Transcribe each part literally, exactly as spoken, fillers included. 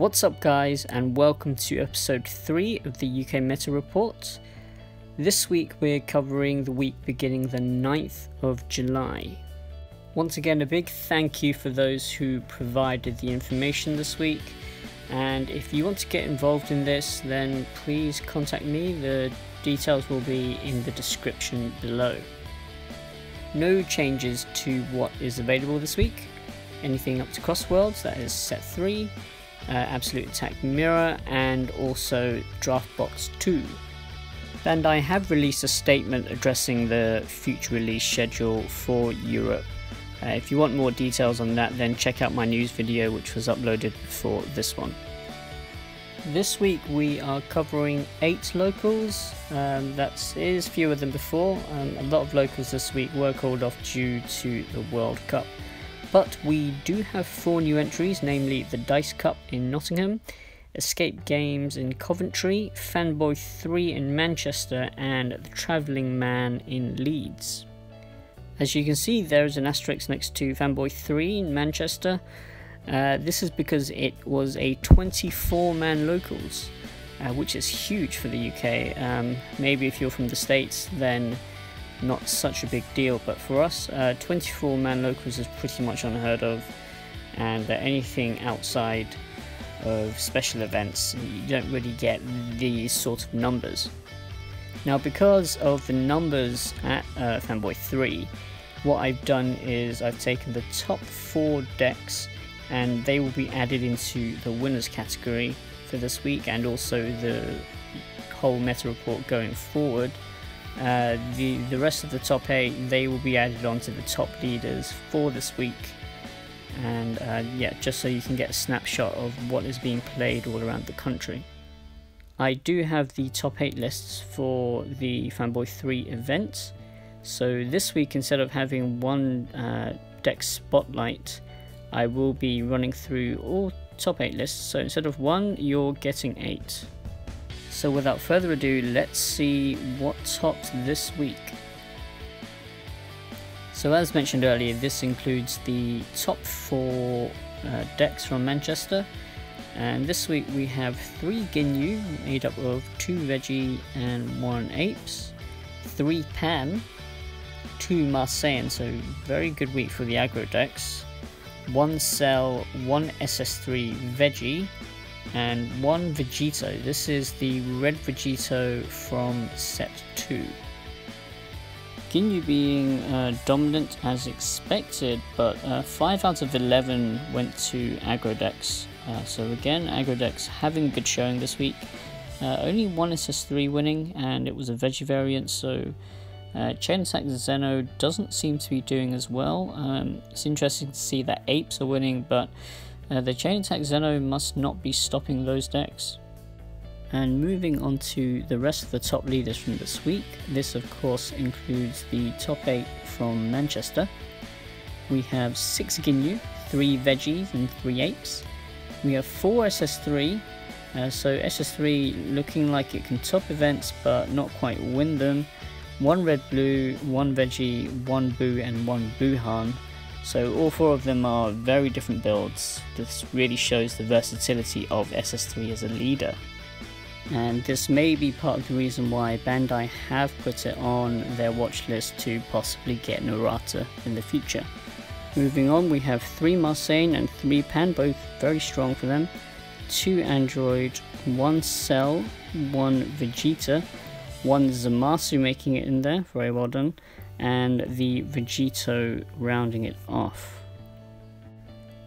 What's up guys, and welcome to episode three of the U K Meta Report. This week we're covering the week beginning the ninth of July. Once again, a big thank you for those who provided the information this week, and if you want to get involved in this then please contact me. The details will be in the description below. No changes to what is available this week. Anything up to CrossWorlds, that is set three, uh, Absolute Attack Mirror, and also Draft Box two. Bandai have released a statement addressing the future release schedule for Europe. Uh, if you want more details on that then check out my news video which was uploaded before this one. This week we are covering eight locals. Um, that is fewer than before. Um, a lot of locals this week were called off due to the World Cup. But we do have four new entries, namely the Dice Cup in Nottingham, Escape Games in Coventry, Fanboy three in Manchester, and the Travelling Man in Leeds. As you can see, there is an asterisk next to Fanboy three in Manchester. Uh, this is because it was a twenty-four man locals, uh, which is huge for the U K. Um, maybe if you're from the States, then not such a big deal, but for us uh, twenty-four man locals is pretty much unheard of, and uh, anything outside of special events you don't really get these sort of numbers. Now, because of the numbers at uh, Fanboy three, what I've done is I've taken the top four decks and they will be added into the winners category for this week and also the whole meta report going forward. Uh, the, the rest of the top eight, they will be added on to the top leaders for this week, and uh, yeah, just so you can get a snapshot of what is being played all around the country. I do have the top eight lists for the Fanboy three event, so this week instead of having one uh, deck spotlight I will be running through all top eight lists, so instead of one you're getting eight. So without further ado, let's see what topped this week. So as mentioned earlier, this includes the top four uh, decks from Manchester, and this week we have three Ginyu, made up of two Veggie and one Apes, three Pan, two Marseille, so very good week for the aggro decks, one Cell, one S S three Veggie, and one Vegito. This is the red Vegito from set two. Ginyu being uh, dominant as expected, but uh, five out of eleven went to aggro decks. Uh, so again, aggro decks having a good showing this week. Uh, only one S S three winning, and it was a Veggie variant, so uh, Chain Attack Zeno doesn't seem to be doing as well. Um, it's interesting to see that Apes are winning, but Uh, the Chain Attack Zeno must not be stopping those decks. And moving on to the rest of the top leaders from this week, this of course includes the top eight from Manchester. We have six Ginyu, three Veggies and three Apes. We have four S S three, uh, so S S three looking like it can top events but not quite win them. One Red Blue, one Veggie, one Buu and one Buhan. So all four of them are very different builds. This really shows the versatility of S S three as a leader. And this may be part of the reason why Bandai have put it on their watch list to possibly get Narata in the future. Moving on, we have three Marseille and three Pan, both very strong for them. Two Android, one Cell, one Vegeta, one Zamasu making it in there, very well done, and the Vegito rounding it off.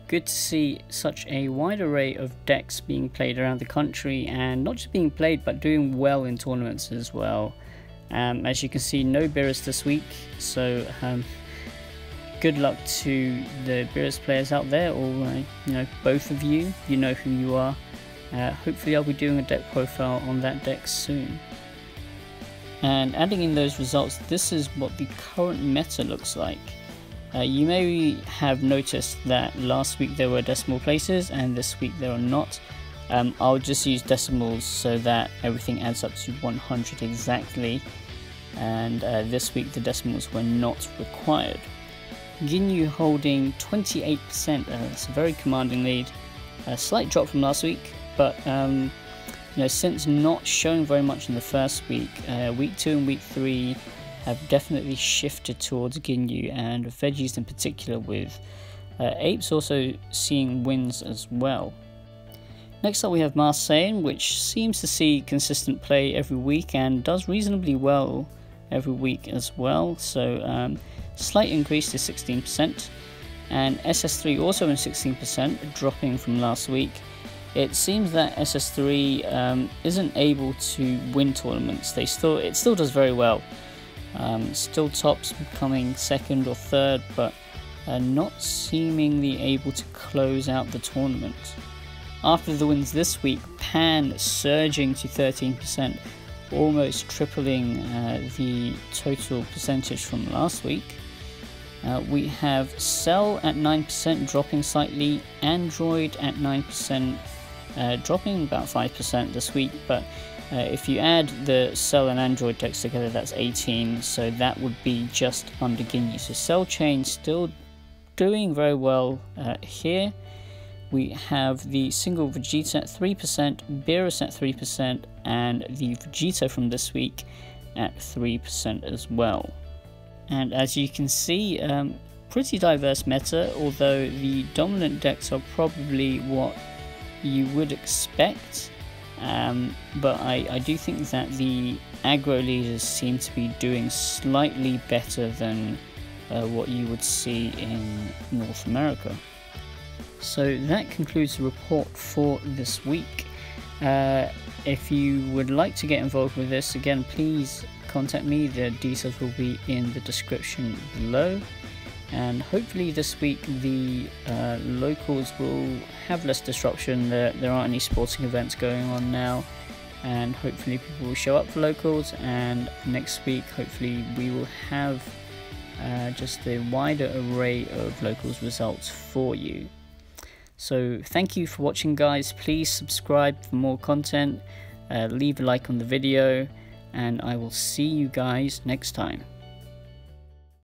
Good to see such a wide array of decks being played around the country, and not just being played but doing well in tournaments as well. Um, as you can see, no Beerus this week, so um, good luck to the Beerus players out there, or uh, you know, both of you, you know who you are. Uh, hopefully I'll be doing a deck profile on that deck soon. And adding in those results, this is what the current meta looks like. Uh, you may have noticed that last week there were decimal places and this week there are not. Um, I'll just use decimals so that everything adds up to one hundred exactly, and uh, this week the decimals were not required. Ginyu holding twenty-eight percent, uh, that's a very commanding lead, a slight drop from last week, but um, you know, since not showing very much in the first week, uh, week two and week three have definitely shifted towards Ginyu and Veggies in particular, with uh, Apes also seeing wins as well. Next up we have Marseille, which seems to see consistent play every week and does reasonably well every week as well, so um, slight increase to sixteen percent, and S S three also in sixteen percent, dropping from last week. It seems that S S three um, isn't able to win tournaments. They still, it still does very well. Um, still tops, becoming second or third, but uh, not seemingly able to close out the tournament. After the wins this week, Pan surging to thirteen percent, almost tripling uh, the total percentage from last week. Uh, we have Cell at nine percent, dropping slightly, Android at nine percent, uh, dropping about five percent this week, but Uh, if you add the Cell and Android decks together, that's eighteen, so that would be just under Ginyu. So Cell Chain still doing very well uh, here. We have the single Vegito at three percent, Beerus at three percent, and the Vegito from this week at three percent as well. And as you can see, um, pretty diverse meta, although the dominant decks are probably what you would expect. Um, but I, I do think that the aggro leaders seem to be doing slightly better than uh, what you would see in North America. So that concludes the report for this week. Uh, if you would like to get involved with this, again, please contact me. The details will be in the description below. And hopefully this week the uh, locals will have less disruption. There, there aren't any sporting events going on now, and hopefully people will show up for locals, and next week hopefully we will have uh, just a wider array of locals results for you. So thank you for watching, guys. Please subscribe for more content, uh, leave a like on the video, and I will see you guys next time.